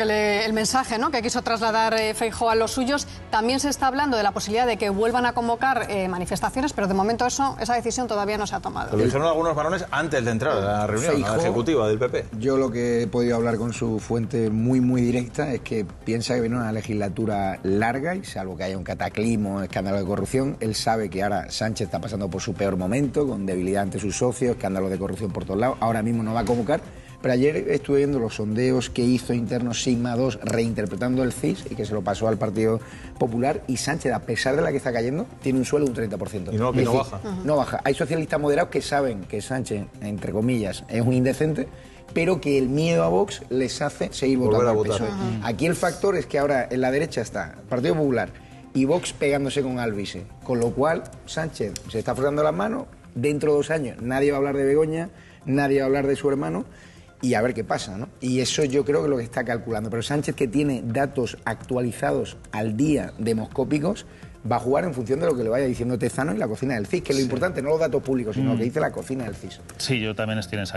El mensaje, ¿no?, que quiso trasladar Feijóo a los suyos. También se está hablando de la posibilidad de que vuelvan a convocar manifestaciones, pero de momento esa decisión todavía no se ha tomado. Lo dijeron algunos varones antes de entrar a la reunión, Feijóo, a la ejecutiva del PP. Yo lo que he podido hablar con su fuente muy directa es que piensa que viene una legislatura larga y, salvo que haya un cataclismo, escándalo de corrupción, él sabe que ahora Sánchez está pasando por su peor momento, con debilidad ante sus socios, escándalos de corrupción por todos lados. Ahora mismo no va a convocar. Pero ayer estuve viendo los sondeos que hizo interno Sigma 2 reinterpretando el CIS y que se lo pasó al Partido Popular, y Sánchez, a pesar de la que está cayendo, tiene un suelo de un 30%. Y no, que no baja. No baja. Hay socialistas moderados que saben que Sánchez, entre comillas, es un indecente, pero que el miedo a Vox les hace seguir votando al PSOE. Aquí el factor es que ahora en la derecha está Partido Popular y Vox pegándose con Alvise, con lo cual Sánchez se está frotando las manos. Dentro de 2 años nadie va a hablar de Begoña, nadie va a hablar de su hermano, y a ver qué pasa, ¿no? Y eso yo creo que es lo que está calculando. Pero Sánchez, que tiene datos actualizados al día, demoscópicos, va a jugar en función de lo que le vaya diciendo Tezano y la cocina del CIS, que es lo importante, no los datos públicos, sino lo que dice la cocina del CIS. Sí, yo también estoy en esa.